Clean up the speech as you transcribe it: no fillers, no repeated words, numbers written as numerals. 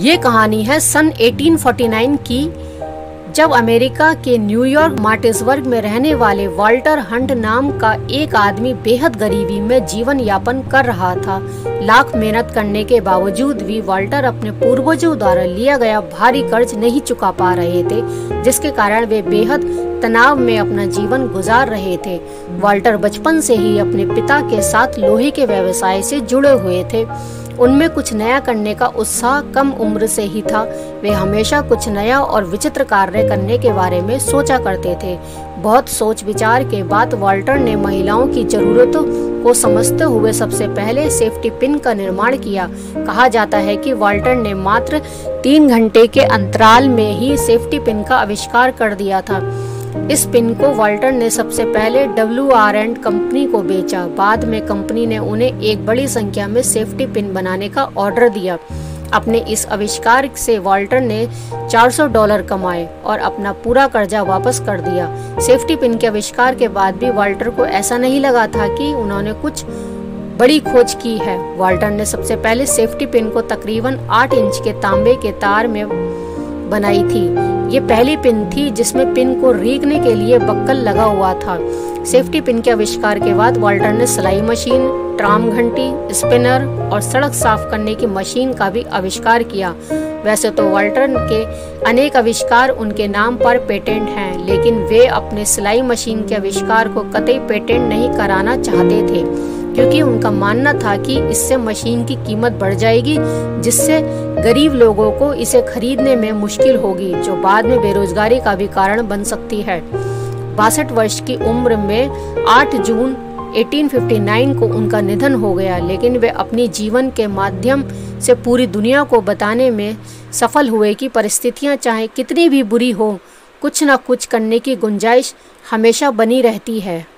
ये कहानी है सन 1849 की, जब अमेरिका के न्यूयॉर्क मार्टिसबर्ग में रहने वाले वाल्टर हंट नाम का एक आदमी बेहद गरीबी में जीवन यापन कर रहा था। लाख मेहनत करने के बावजूद भी वाल्टर अपने पूर्वजों द्वारा लिया गया भारी कर्ज नहीं चुका पा रहे थे, जिसके कारण वे बेहद तनाव में अपना जीवन गुजार रहे थे। वाल्टर बचपन से ही अपने पिता के साथ लोहे के व्यवसाय से जुड़े हुए थे। उनमें कुछ नया करने का उत्साह कम उम्र से ही था। वे हमेशा कुछ नया और विचित्र कार्य करने के बारे में सोचा करते थे। बहुत सोच विचार के बाद वाल्टर ने महिलाओं की जरूरतों को समझते हुए सबसे पहले सेफ्टी पिन का निर्माण किया। कहा जाता है कि वाल्टर ने मात्र 3 घंटे के अंतराल में ही सेफ्टी पिन का आविष्कार कर दिया था। इस पिन को वाल्टर ने सबसे पहले WR एंड कंपनी को बेचा। बाद में कंपनी ने उन्हें एक बड़ी संख्या में सेफ्टी पिन बनाने का ऑर्डर दिया। अपने इस आविष्कार से वाल्टर ने $400 कमाए और अपना पूरा कर्जा वापस कर दिया। सेफ्टी पिन के आविष्कार के बाद भी वाल्टर को ऐसा नहीं लगा था कि उन्होंने कुछ बड़ी खोज की है। वाल्टर ने सबसे पहले सेफ्टी पिन को तकरीबन 8 इंच के तांबे के तार में बनाई थी। ये पहली पिन थी जिसमें पिन को रीगने के लिए बक्कल लगा हुआ था। सेफ्टी पिन के आविष्कार के बाद वाल्टर ने सिलाई मशीन, ट्राम घंटी, स्पिनर और सड़क साफ करने की मशीन का भी आविष्कार किया। वैसे तो वाल्टर के अनेक आविष्कार उनके नाम पर पेटेंट हैं, लेकिन वे अपने सिलाई मशीन के आविष्कार को कतई पेटेंट नहीं कराना चाहते थे, क्योंकि उनका मानना था कि इससे मशीन की कीमत बढ़ जाएगी, जिससे गरीब लोगों को इसे खरीदने में मुश्किल होगी, जो बाद में बेरोजगारी का भी कारण बन सकती है। 62 वर्ष की उम्र में 8 जून 1859 को उनका निधन हो गया, लेकिन वे अपनी जीवन के माध्यम से पूरी दुनिया को बताने में सफल हुए कि परिस्थितियां चाहे कितनी भी बुरी हो, कुछ न कुछ करने की गुंजाइश हमेशा बनी रहती है।